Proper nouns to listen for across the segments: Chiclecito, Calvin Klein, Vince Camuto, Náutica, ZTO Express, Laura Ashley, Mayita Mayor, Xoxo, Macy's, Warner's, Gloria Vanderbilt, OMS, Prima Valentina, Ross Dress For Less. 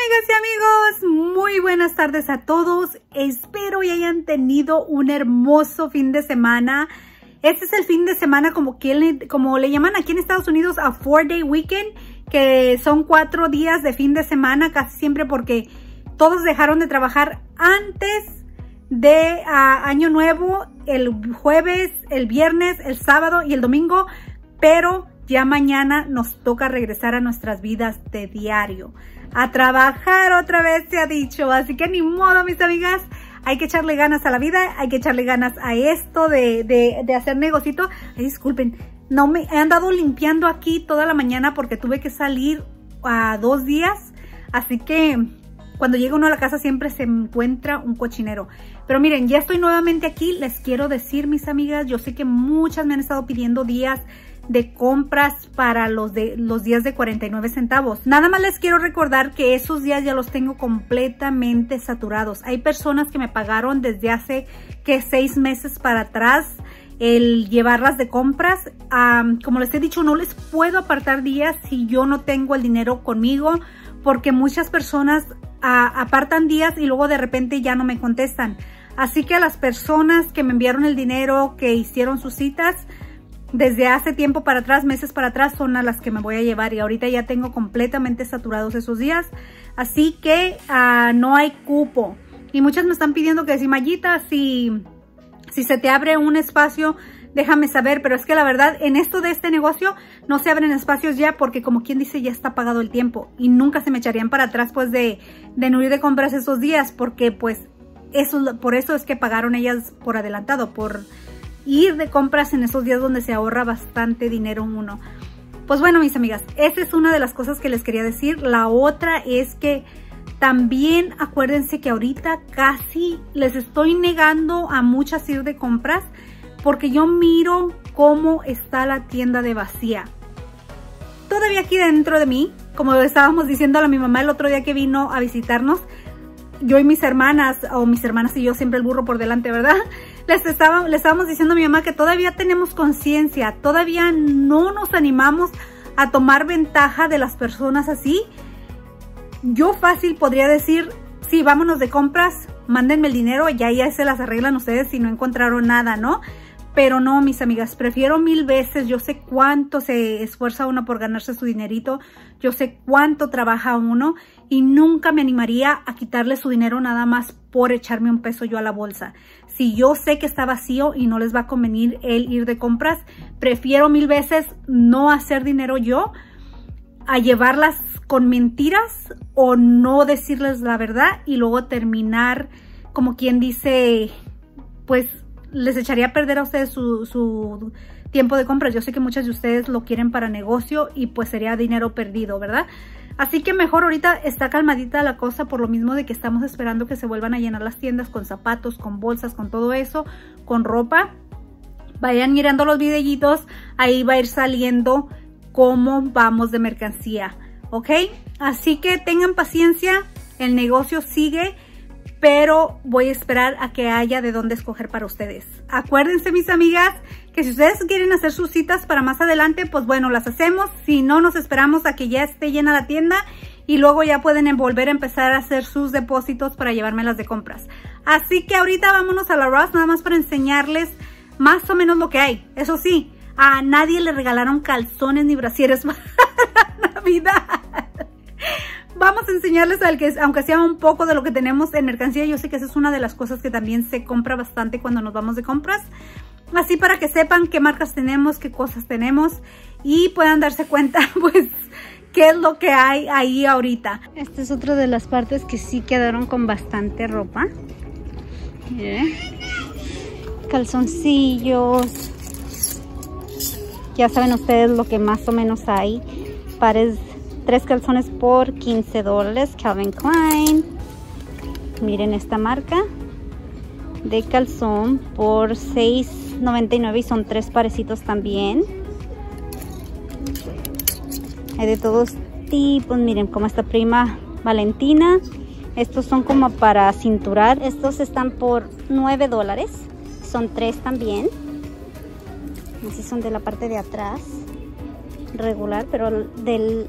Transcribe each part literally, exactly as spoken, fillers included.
Amigas y amigos, muy buenas tardes a todos. Espero y hayan tenido un hermoso fin de semana. Este es el fin de semana como, que le, como le llaman aquí en Estados Unidos a four day weekend, que son cuatro días de fin de semana casi siempre porque todos dejaron de trabajar antes de uh, Año Nuevo, el jueves, el viernes, el sábado y el domingo, pero ya mañana nos toca regresar a nuestras vidas de diario. A trabajar otra vez se ha dicho, así que ni modo, mis amigas, hay que echarle ganas a la vida, hay que echarle ganas a esto de, de, de hacer negocito. Ay, disculpen, no me he andado limpiando aquí toda la mañana porque tuve que salir a uh, dos días, así que cuando llega uno a la casa siempre se encuentra un cochinero. Pero miren, ya estoy nuevamente aquí. Les quiero decir, mis amigas, yo sé que muchas me han estado pidiendo días de compras para los, de, los días de cuarenta y nueve centavos. Nada más les quiero recordar que esos días ya los tengo completamente saturados. Hay personas que me pagaron desde hace que seis meses para atrás el llevarlas de compras. Um, como les he dicho, no les puedo apartar días si yo no tengo el dinero conmigo, porque muchas personas A, apartan días y luego de repente ya no me contestan. Así que a las personas que me enviaron el dinero, que hicieron sus citas desde hace tiempo para atrás, meses para atrás, son a las que me voy a llevar, y ahorita ya tengo completamente saturados esos días, así que uh, no hay cupo. Y muchas me están pidiendo que si Mayita, si, si se te abre un espacio, déjame saber, pero es que la verdad, en esto de este negocio, no se abren espacios ya, porque como quien dice, ya está pagado el tiempo, y nunca se me echarían para atrás, pues, de, de no ir de compras esos días, porque, pues, eso, por eso es que pagaron ellas por adelantado, por ir de compras en esos días donde se ahorra bastante dinero uno. Pues bueno, mis amigas, esa es una de las cosas que les quería decir. La otra es que también acuérdense que ahorita casi les estoy negando a muchas ir de compras, porque yo miro cómo está la tienda de vacía. Todavía aquí dentro de mí, como estábamos diciéndole a mi mamá el otro día que vino a visitarnos, yo y mis hermanas, o mis hermanas y yo, siempre el burro por delante, ¿verdad? Les estaba, les estábamos diciendo a mi mamá que todavía tenemos conciencia, todavía no nos animamos a tomar ventaja de las personas así. Yo fácil podría decir, sí, vámonos de compras, mándenme el dinero y ahí ya se las arreglan ustedes si no encontraron nada, ¿no? Pero no, mis amigas, prefiero mil veces. Yo sé cuánto se esfuerza uno por ganarse su dinerito, yo sé cuánto trabaja uno, y nunca me animaría a quitarle su dinero nada más por echarme un peso yo a la bolsa. Si yo sé que está vacío y no les va a convenir el ir de compras, prefiero mil veces no hacer dinero yo a llevarlas con mentiras o no decirles la verdad y luego terminar, como quien dice, pues les echaría a perder a ustedes su, su tiempo de compras. Yo sé que muchas de ustedes lo quieren para negocio y pues sería dinero perdido, ¿verdad? Así que mejor ahorita está calmadita la cosa, por lo mismo de que estamos esperando que se vuelvan a llenar las tiendas con zapatos, con bolsas, con todo eso, con ropa. Vayan mirando los videitos, ahí va a ir saliendo cómo vamos de mercancía, ¿ok? Así que tengan paciencia, el negocio sigue, pero voy a esperar a que haya de dónde escoger para ustedes. Acuérdense, mis amigas, que si ustedes quieren hacer sus citas para más adelante, pues bueno, las hacemos. Si no, nos esperamos a que ya esté llena la tienda y luego ya pueden volver a empezar a hacer sus depósitos para llevármelas de compras. Así que ahorita vámonos a la Ross, nada más para enseñarles más o menos lo que hay. Eso sí, a nadie le regalaron calzones ni brasieres para Navidad. Vamos a enseñarles, al que, aunque sea un poco, de lo que tenemos en mercancía. Yo sé que esa es una de las cosas que también se compra bastante cuando nos vamos de compras. Así para que sepan qué marcas tenemos, qué cosas tenemos, y puedan darse cuenta, pues, qué es lo que hay ahí ahorita. Esta es otra de las partes que sí quedaron con bastante ropa. Miren. Calzoncillos. Ya saben ustedes lo que más o menos hay. Pares, tres calzones por quince dólares. Calvin Klein. Miren esta marca de calzón por seis noventa y nueve, y son tres parecitos también. Hay de todos tipos. Miren, como esta Prima Valentina. Estos son como para cinturar. Estos están por nueve dólares. Son tres también. Así son de la parte de atrás, regular, pero del,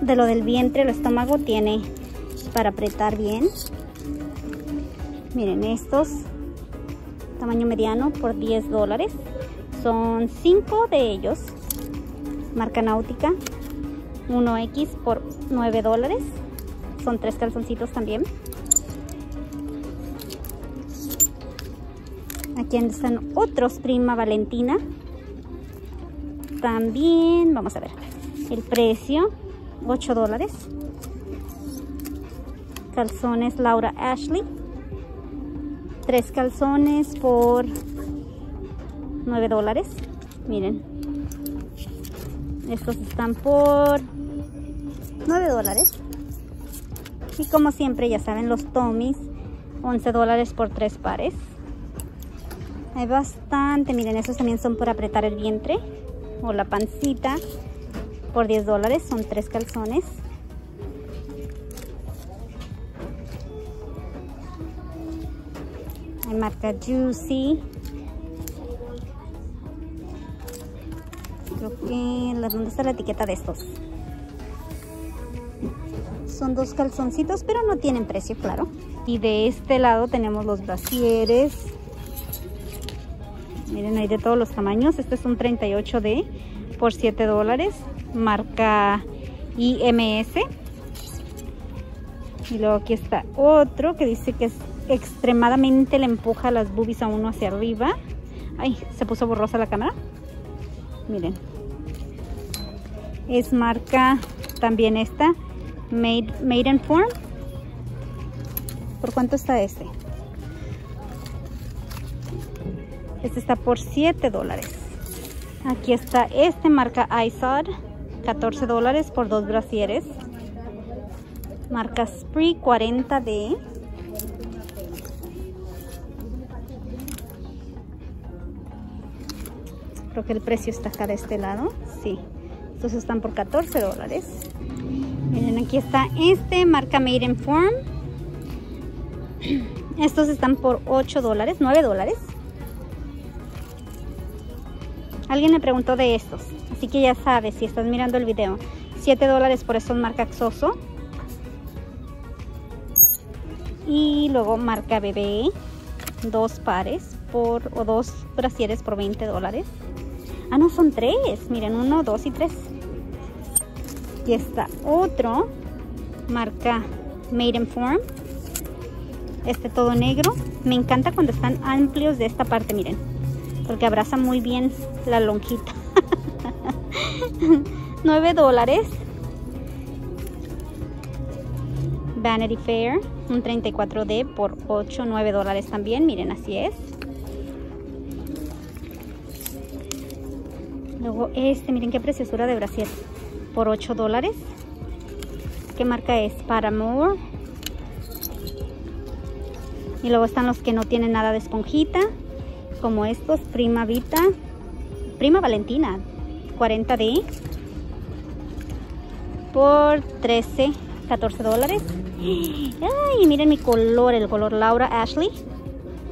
de lo del vientre, el estómago, tiene para apretar bien. Miren, estos tamaño mediano por diez dólares. Son cinco de ellos. Marca Náutica. uno equis por nueve dólares. Son tres calzoncitos también. Aquí están otros Prima Valentina. También, vamos a ver, el precio, ocho dólares. Calzones Laura Ashley. Tres calzones por nueve dólares. Miren. Estos están por nueve dólares. Y como siempre, ya saben, los Tommy's, once dólares por tres pares. Hay bastante. Miren, esos también son por apretar el vientre o la pancita por diez dólares. Son tres calzones. Hay marca Juicy. Creo que... ¿dónde está la etiqueta de estos? Son dos calzoncitos, pero no tienen precio, claro. Y de este lado tenemos los brasieres. Miren, hay de todos los tamaños. Este es un treinta y ocho D por siete dólares. Marca I M S. Y luego aquí está otro que dice que es extremadamente le empuja las boobies a uno hacia arriba. Ay, se puso borrosa la cámara. Miren. Es marca también esta. Made, made in Form. ¿Por cuánto está este? Este está por siete dólares. Aquí está este, marca I S O D. catorce dólares por dos brasieres. Marca Spree cuarenta D. Creo que el precio está acá de este lado. Sí. Estos están por catorce dólares. Miren, aquí está este, marca Made in Form. Estos están por ocho dólares, nueve dólares. Alguien me preguntó de estos, así que ya sabes, si estás mirando el video, siete dólares por estos, marca Xoxo. Y luego marca Bebé, dos pares por, o dos brasieres por veinte dólares. Ah, no, son tres. Miren, uno, dos y tres. Y está otro, marca Made in Form. Este todo negro. Me encanta cuando están amplios de esta parte, miren, porque abraza muy bien la lonjita. nueve dólares. Vanity Fair, un treinta y cuatro D por ocho, nueve dólares también. Miren, así es. Luego este, miren qué preciosura de brasier, por ocho dólares. ¿Qué marca es? Paramore. Y luego están los que no tienen nada de esponjita, como estos, Prima Vita, Prima Valentina, cuarenta D, por trece, catorce dólares. Ay, miren mi color, el color Laura Ashley,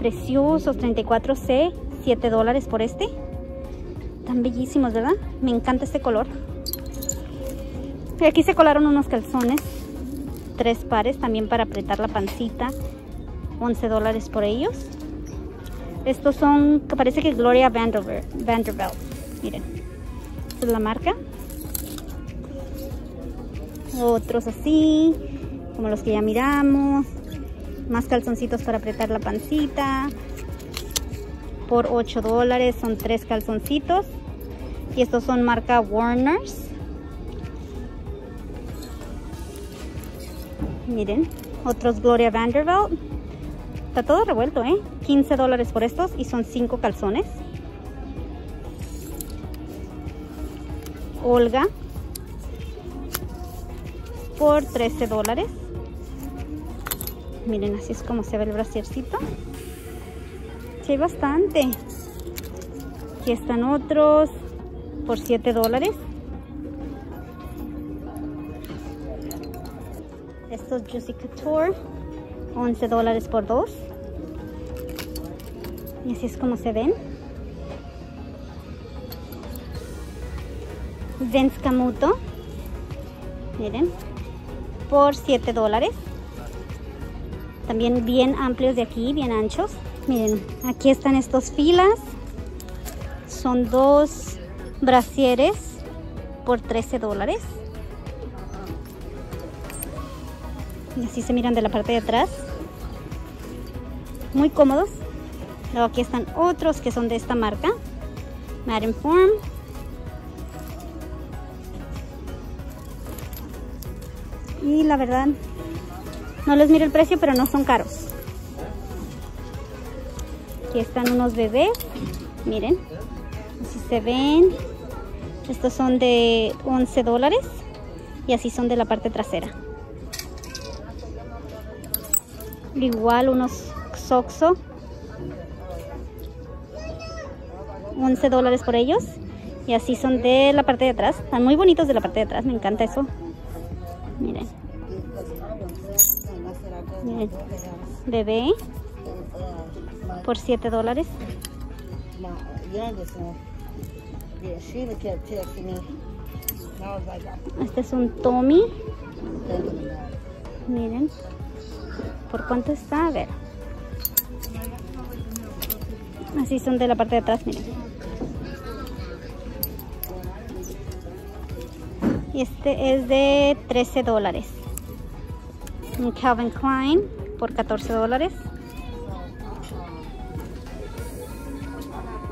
preciosos, treinta y cuatro C, siete dólares por este. Tan bellísimos, ¿verdad? Me encanta este color. Y aquí se colaron unos calzones, tres pares, también para apretar la pancita, once dólares por ellos. Estos son, parece que Gloria Vanderbilt, Vanderbilt. Miren, esta es la marca. Otros así, como los que ya miramos. Más calzoncitos para apretar la pancita. Por ocho dólares, son tres calzoncitos. Y estos son marca Warner's. Miren, otros Gloria Vanderbilt. Está todo revuelto, ¿eh? quince dólares por estos y son cinco calzones. Olga. Por trece dólares. Miren, así es como se ve el brasiercito. Sí, hay bastante. Aquí están otros por siete dólares. Estos Juicy Couture. once dólares por dos. Y así es como se ven. Vince Camuto. Miren. Por siete dólares. también bien amplios de aquí, bien anchos. Miren, aquí están estos filas. Son dos brasieres por trece dólares. Y así se miran de la parte de atrás. Muy cómodos. Luego aquí están otros que son de esta marca. Madden Form. Y la verdad, no les miro el precio, pero no son caros. Aquí están unos bebés. Miren. Así se ven. Estos son de once dólares. Y así son de la parte trasera. Igual unos Xoxo. once dólares por ellos. Y así son de la parte de atrás. Están muy bonitos de la parte de atrás. Me encanta eso. Miren. Miren. Bebé. Por siete dólares. Este es un Tommy. Miren. ¿Por cuánto está? A ver. Así son de la parte de atrás, miren. Y este es de trece dólares. Un Calvin Klein por catorce dólares.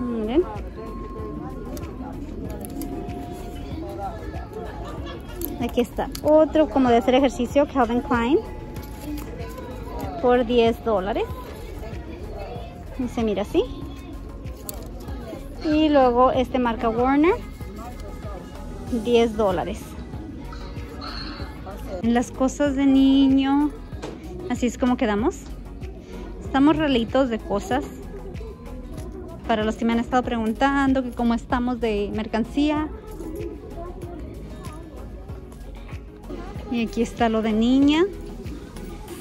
Miren. Aquí está otro como de hacer ejercicio, Calvin Klein. Por diez dólares. Y se mira así. Y luego este marca Warner. diez dólares. En las cosas de niño. Así es como quedamos. Estamos relitos de cosas. Para los que me han estado preguntando que cómo estamos de mercancía. Y aquí está lo de niña.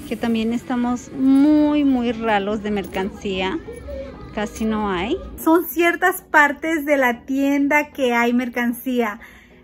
Que también estamos muy muy ralos de mercancía, casi no hay. Son ciertas partes de la tienda que hay mercancía.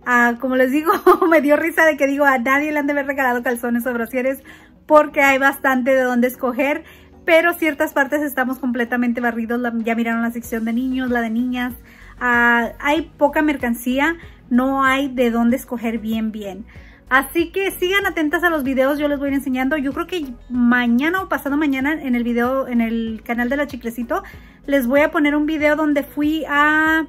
Ah, como les digo, me dio risa de que digo a nadie le han de haber regalado calzones o brasieres porque hay bastante de dónde escoger, pero ciertas partes estamos completamente barridos. La, ya miraron la sección de niños, la de niñas. Ah, hay poca mercancía, no hay de dónde escoger bien bien. Así que sigan atentas a los videos, yo les voy a ir enseñando. Yo creo que mañana o pasado mañana en el video, en el canal de la Chiclecito, les voy a poner un video donde fui a...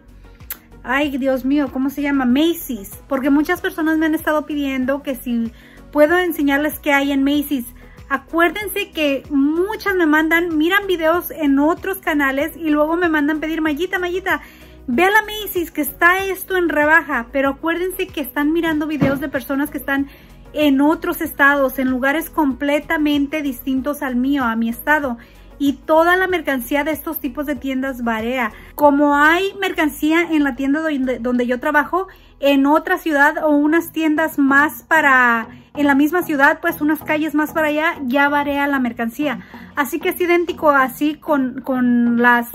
Ay, Dios mío, ¿cómo se llama? Macy's. Porque muchas personas me han estado pidiendo que si puedo enseñarles qué hay en Macy's. Acuérdense que muchas me mandan, miran videos en otros canales y luego me mandan pedir, Mayita, Mayita, ve a la Macy's que está esto en rebaja, pero acuérdense que están mirando videos de personas que están en otros estados, en lugares completamente distintos al mío, a mi estado. Y toda la mercancía de estos tipos de tiendas varía. Como hay mercancía en la tienda donde, donde yo trabajo, en otra ciudad o unas tiendas más para... En la misma ciudad, pues unas calles más para allá, ya varía la mercancía. Así que es idéntico así con, con las...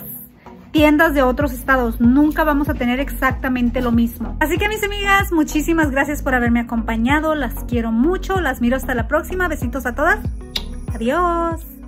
tiendas de otros estados, nunca vamos a tener exactamente lo mismo. Así que mis amigas, muchísimas gracias por haberme acompañado, las quiero mucho, las miro hasta la próxima, besitos a todas, adiós.